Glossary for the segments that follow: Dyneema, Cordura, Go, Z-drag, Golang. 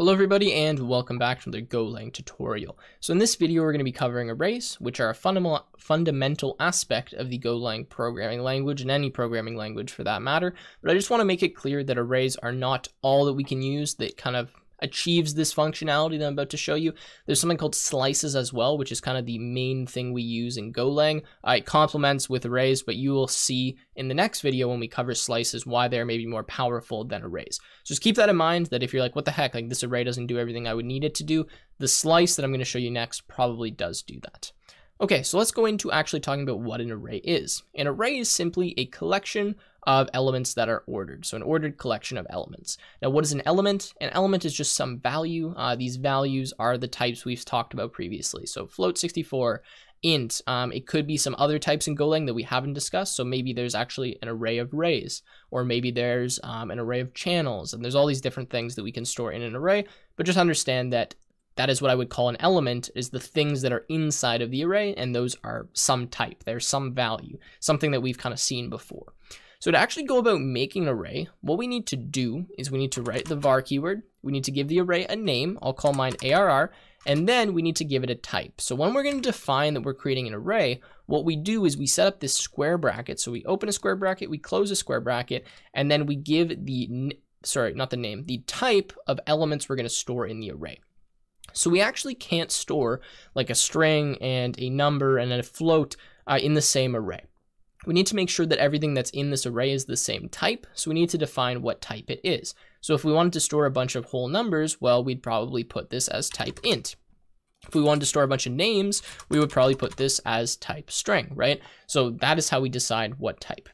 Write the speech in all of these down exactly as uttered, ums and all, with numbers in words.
Hello everybody and welcome back to the Golang tutorial. So in this video we're going to be covering arrays, which are a fundamental fundamental aspect of the Golang programming language and any programming language for that matter. But I just want to make it clear that arrays are not all that we can use that kind of achieves this functionality that I'm about to show you. There's something called slices as well, which is kind of the main thing we use in Golang. Uh, it complements with arrays, but you will see in the next video when we cover slices why they're maybe more powerful than arrays. So just keep that in mind, that if you're like, what the heck, like this array doesn't do everything I would need it to do, the slice that I'm going to show you next probably does do that. Okay, so let's go into actually talking about what an array is. An array is simply a collection of elements that are ordered. So an ordered collection of elements. Now, what is an element? An element is just some value. Uh, these values are the types we've talked about previously. So float sixty-four, int, um, it could be some other types in Golang that we haven't discussed. So maybe there's actually an array of rays, or maybe there's um, an array of channels, and there's all these different things that we can store in an array, but just understand that that is what I would call an element, is the things that are inside of the array, and those are some type. There's some value, something that we've kind of seen before. So to actually go about making an array, what we need to do is we need to write the var keyword. We need to give the array a name. I'll call mine arr, and then we need to give it a type. So when we're going to define that we're creating an array, what we do is we set up this square bracket. So we open a square bracket, we close a square bracket, and then we give the, sorry, not the name, the type of elements we're going to store in the array. So we actually can't store like a string and a number and a float uh, in the same array. We need to make sure that everything that's in this array is the same type. So we need to define what type it is. So if we wanted to store a bunch of whole numbers, well, we'd probably put this as type int. If we wanted to store a bunch of names, we would probably put this as type string, right? So that is how we decide what type.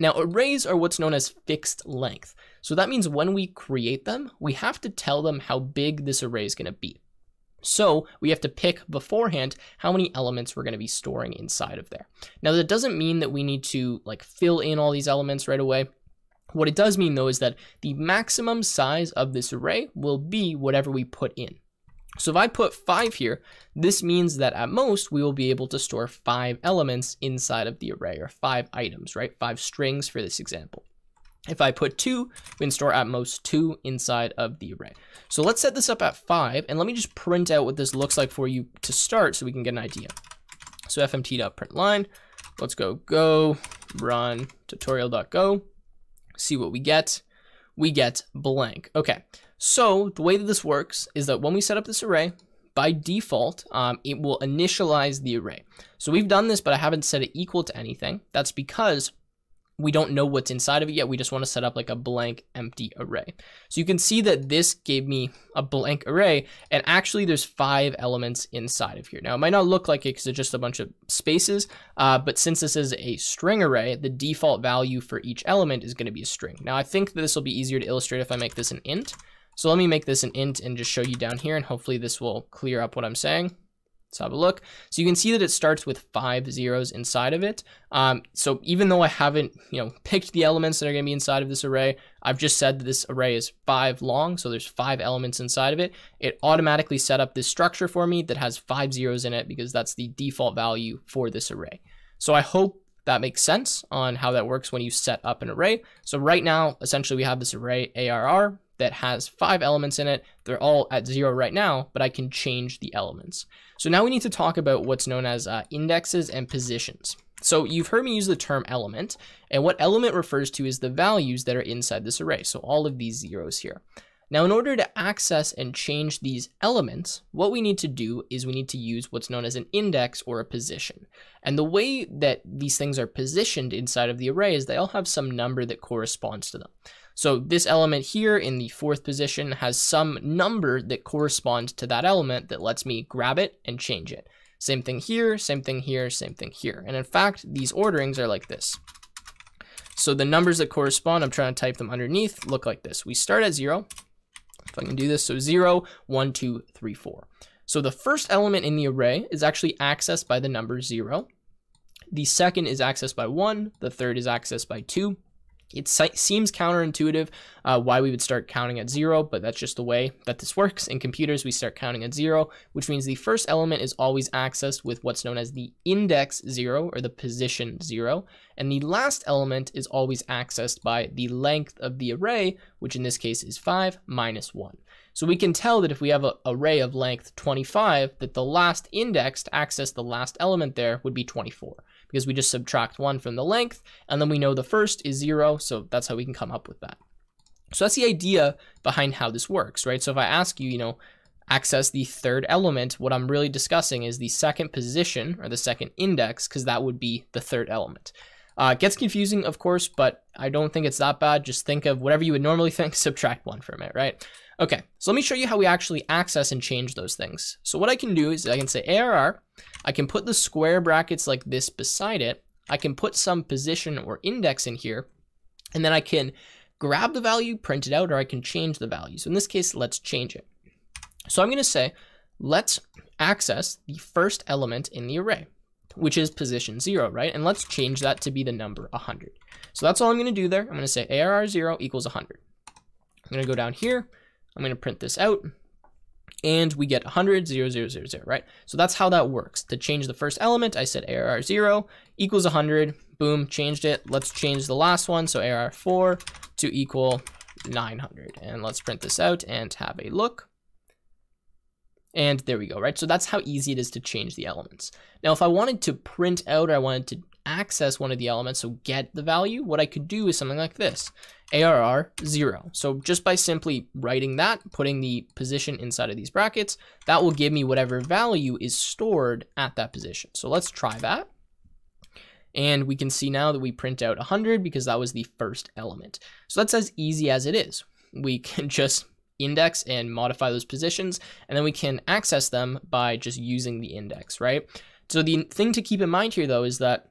Now, arrays are what's known as fixed length. So that means when we create them, we have to tell them how big this array is going to be. So we have to pick beforehand how many elements we're going to be storing inside of there. Now, that doesn't mean that we need to like fill in all these elements right away. What it does mean though is that the maximum size of this array will be whatever we put in. So if I put five here, this means that at most we will be able to store five elements inside of the array, or five items, right? Five strings for this example. If I put two, we can store at most two inside of the array. So let's set this up at five, and let me just print out what this looks like for you to start so we can get an idea. So fmt.println, let's go go run tutorial.go, see what we get. We get blank. Okay, so the way that this works is that when we set up this array, by default, um, it will initialize the array. So we've done this, but I haven't set it equal to anything. That's because we don't know what's inside of it yet. We just want to set up like a blank empty array. So you can see that this gave me a blank array, and actually there's five elements inside of here. Now it might not look like it because it's just a bunch of spaces, uh, but since this is a string array, the default value for each element is going to be a string. Now I think that this will be easier to illustrate if I make this an int. So let me make this an int and just show you down here, and hopefully this will clear up what I'm saying. Let's have a look. So you can see that it starts with five zeros inside of it. Um, so even though I haven't, you know, picked the elements that are going to be inside of this array, I've just said that this array is five long. So there's five elements inside of it. It automatically set up this structure for me that has five zeros in it, because that's the default value for this array. So I hope that makes sense on how that works when you set up an array. So right now, essentially we have this array arr that has five elements in it. They're all at zero right now, but I can change the elements. So now we need to talk about what's known as uh, indexes and positions. So you've heard me use the term element, and what element refers to is the values that are inside this array. So all of these zeros here. Now, in order to access and change these elements, what we need to do is we need to use what's known as an index or a position. And the way that these things are positioned inside of the array is they all have some number that corresponds to them. So this element here in the fourth position has some number that corresponds to that element that lets me grab it and change it. Same thing here, same thing here, same thing here. And in fact, these orderings are like this. So the numbers that correspond, I'm trying to type them underneath, look like this. We start at zero. If I can do this, so zero, one, two, three, four. So the first element in the array is actually accessed by the number zero. The second is accessed by one. The third is accessed by two. It seems counterintuitive uh, why we would start counting at zero, but that's just the way that this works. In computers, we start counting at zero, which means the first element is always accessed with what's known as the index zero, or the position zero. And the last element is always accessed by the length of the array, which in this case is five minus one. So we can tell that if we have an array of length twenty-five, that the last index to access the last element there would be twenty-four, because we just subtract one from the length, and then we know the first is zero, so that's how we can come up with that. So that's the idea behind how this works, right? So if I ask you, you know, access the third element, what I'm really discussing is the second position or the second index, because that would be the third element. Uh, it gets confusing, of course, but I don't think it's that bad. Just think of whatever you would normally think, subtract one from it, right? Okay, so let me show you how we actually access and change those things. So what I can do is I can say A R R, I can put the square brackets like this beside it, I can put some position or index in here, and then I can grab the value, print it out, or I can change the value. So in this case, let's change it. So I'm gonna say, let's access the first element in the array, which is position zero, right? And let's change that to be the number one hundred. So that's all I'm gonna do there. I'm gonna say A R R zero equals one hundred. I'm gonna go down here, I'm gonna print this out, and we get one hundred, zero, zero, zero, zero, right? So that's how that works. To change the first element, I said A R R zero equals one hundred, boom, changed it. Let's change the last one, so A R R four to equal nine hundred. And let's print this out and have a look. And there we go, right? So that's how easy it is to change the elements. Now, if I wanted to print out, or I wanted to access one of the elements, so get the value, what I could do is something like this, A R R zero. So just by simply writing that, putting the position inside of these brackets, that will give me whatever value is stored at that position. So let's try that. And we can see now that we print out one hundred because that was the first element. So that's as easy as it is. We can just index and modify those positions, and then we can access them by just using the index, right? So the thing to keep in mind here, though, is that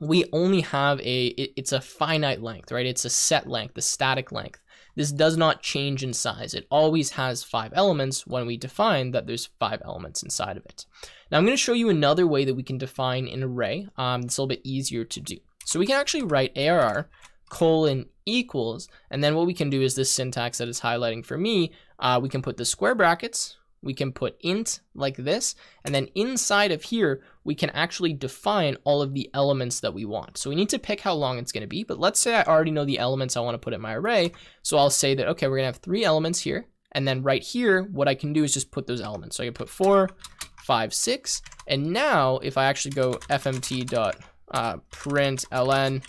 we only have a, it, it's a finite length, right? It's a set length, the static length. This does not change in size. It always has five elements when we define that there's five elements inside of it. Now I'm going to show you another way that we can define an array. Um, it's a little bit easier to do. So we can actually write A R R colon equals, and then what we can do is this syntax that is highlighting for me, uh, we can put the square brackets, we can put int like this, and then inside of here, we can actually define all of the elements that we want. So we need to pick how long it's gonna be, but let's say I already know the elements I wanna put in my array. So I'll say that, okay, we're gonna have three elements here. And then right here, what I can do is just put those elements. So I can put four, five, six. And now if I actually go fmt.println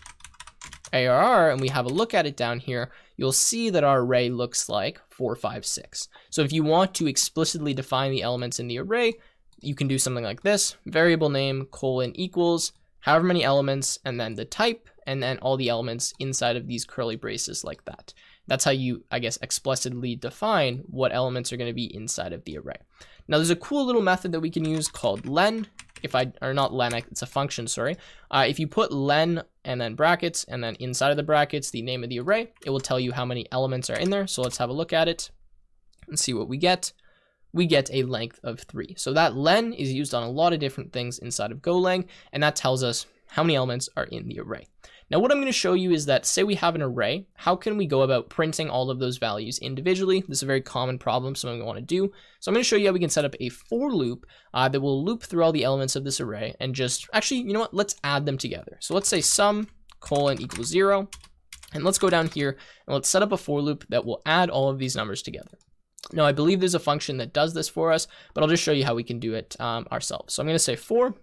A R R and we have a look at it down here, you'll see that our array looks like four, five, six. So if you want to explicitly define the elements in the array, you can do something like this, variable name colon equals, however many elements, and then the type, and then all the elements inside of these curly braces like that. That's how you, I guess, explicitly define what elements are going to be inside of the array. Now there's a cool little method that we can use called len. If I, or not len, it's a function, sorry. Uh, if you put len and then brackets, and then inside of the brackets, the name of the array, it will tell you how many elements are in there. So let's have a look at it and see what we get. We get a length of three. So that len is used on a lot of different things inside of Golang, and that tells us how many elements are in the array. Now what I'm going to show you is that, say we have an array, how can we go about printing all of those values individually? This is a very common problem, something we want to do. So I'm going to show you how we can set up a for loop uh, that will loop through all the elements of this array and just, actually, you know what, let's add them together. So let's say sum colon equals zero, and let's go down here and let's set up a for loop that will add all of these numbers together. Now I believe there's a function that does this for us, but I'll just show you how we can do it um, ourselves. So I'm going to say for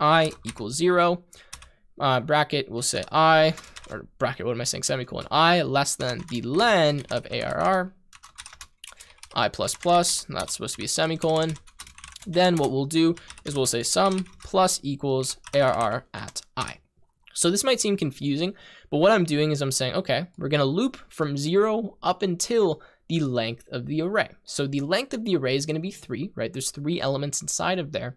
I equals zero, Uh, bracket, we'll say I, or bracket, what am I saying, semicolon, I less than the len of A R R, I plus plus, and that's supposed to be a semicolon. Then what we'll do is we'll say sum plus equals A R R at I. So this might seem confusing, but what I'm doing is I'm saying, okay, we're going to loop from zero up until the length of the array. So the length of the array is going to be three, right? There's three elements inside of there.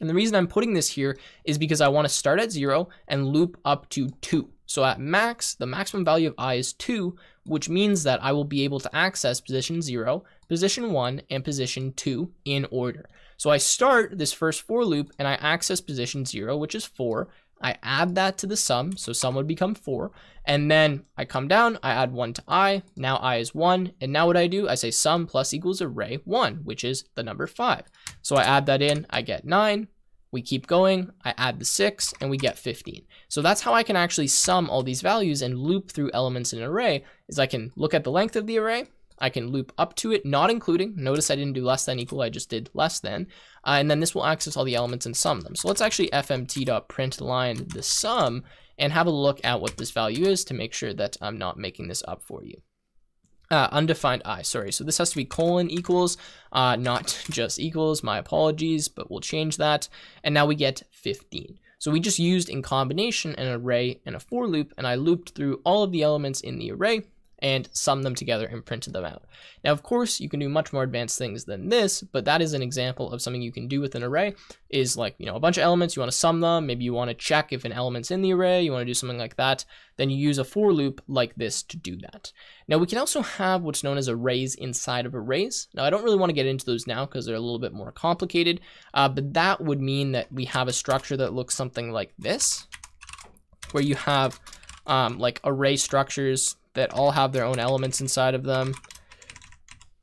And the reason I'm putting this here is because I want to start at zero and loop up to two. So at max, the maximum value of I is two, which means that I will be able to access position zero, position one, and position two in order. So I start this first for loop and I access position zero, which is four. I add that to the sum, so sum would become four. And then I come down, I add one to I, now I is one. And now what I do, I say sum plus equals array one, which is the number five. So I add that in, I get nine. We keep going, I add the six, and we get fifteen. So that's how I can actually sum all these values and loop through elements in an array, is I can look at the length of the array, I can loop up to it, not including. Notice I didn't do less than equal, I just did less than. Uh, and then this will access all the elements and sum them. So let's actually fmt.println the sum and have a look at what this value is to make sure that I'm not making this up for you. Uh, undefined I, sorry. So this has to be colon equals, uh, not just equals, my apologies, but we'll change that. And now we get fifteen. So we just used in combination an array and a for loop, and I looped through all of the elements in the array and summed them together and printed them out. Now, of course, you can do much more advanced things than this, but that is an example of something you can do with an array is like, you know, a bunch of elements, you want to sum them, maybe you want to check if an element's in the array, you want to do something like that, then you use a for loop like this to do that. Now, we can also have what's known as arrays inside of arrays. Now, I don't really want to get into those now because they're a little bit more complicated, uh, but that would mean that we have a structure that looks something like this, where you have um, like array structures that all have their own elements inside of them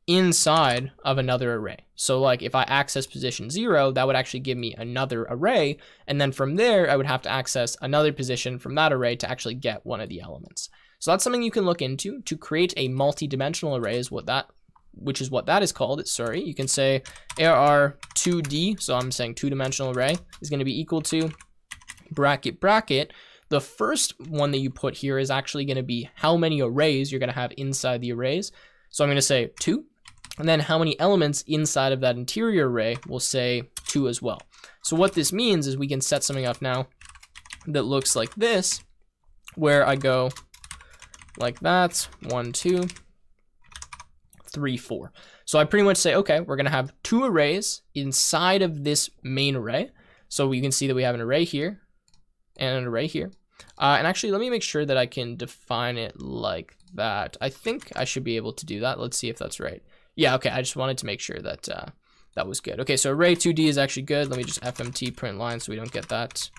inside of another array. So like if I access position zero, that would actually give me another array. And then from there, I would have to access another position from that array to actually get one of the elements. So that's something you can look into to create a multi-dimensional array is what that, which is what that is called. It's sorry, you can say arr two D. So I'm saying two-dimensional array is going to be equal to bracket bracket. The first one that you put here is actually going to be how many arrays you're going to have inside the arrays. So I'm going to say two, and then how many elements inside of that interior array, we'll say two as well. So what this means is we can set something up now that looks like this, where I go like that, one, two, three, four. So I pretty much say, okay, we're going to have two arrays inside of this main array. So you can see that we have an array here and an array here. Uh, and actually, let me make sure that I can define it like that. I think I should be able to do that. Let's see if that's right. Yeah, okay, I just wanted to make sure that uh, that was good. Okay, so array two D is actually good. Let me just fmt print line so we don't get that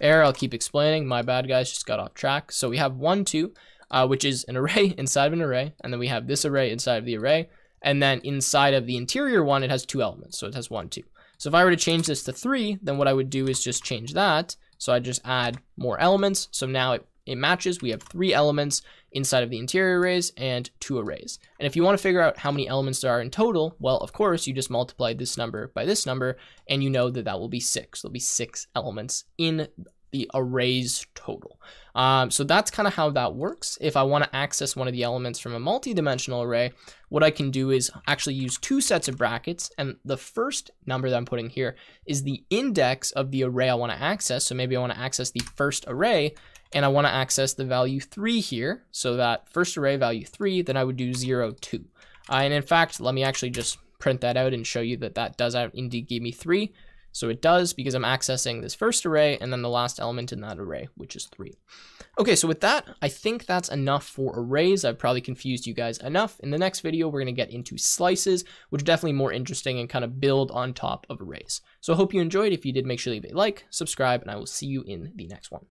error. I'll keep explaining. My bad, guys, just got off track. So we have one, two, uh, which is an array inside of an array. And then we have this array inside of the array. And then inside of the interior one, it has two elements. So it has one, two. So if I were to change this to three, then what I would do is just change that. So I just add more elements. So now it, it matches. We have three elements inside of the interior arrays and two arrays. And if you want to figure out how many elements there are in total, well, of course, you just multiply this number by this number, and you know that that will be six. There'll be six elements in the arrays total. Um, so that's kind of how that works. If I want to access one of the elements from a multi-dimensional array, what I can do is actually use two sets of brackets. And the first number that I'm putting here is the index of the array I want to access. So maybe I want to access the first array and I want to access the value three here. So that first array value three, then I would do zero, two. Uh, and in fact, let me actually just print that out and show you that that does indeed give me three. So it does because I'm accessing this first array and then the last element in that array, which is three. Okay, so with that, I think that's enough for arrays. I've probably confused you guys enough. In the next video, we're going to get into slices, which are definitely more interesting and kind of build on top of arrays. So I hope you enjoyed. If you did, make sure to leave a like, subscribe, and I will see you in the next one.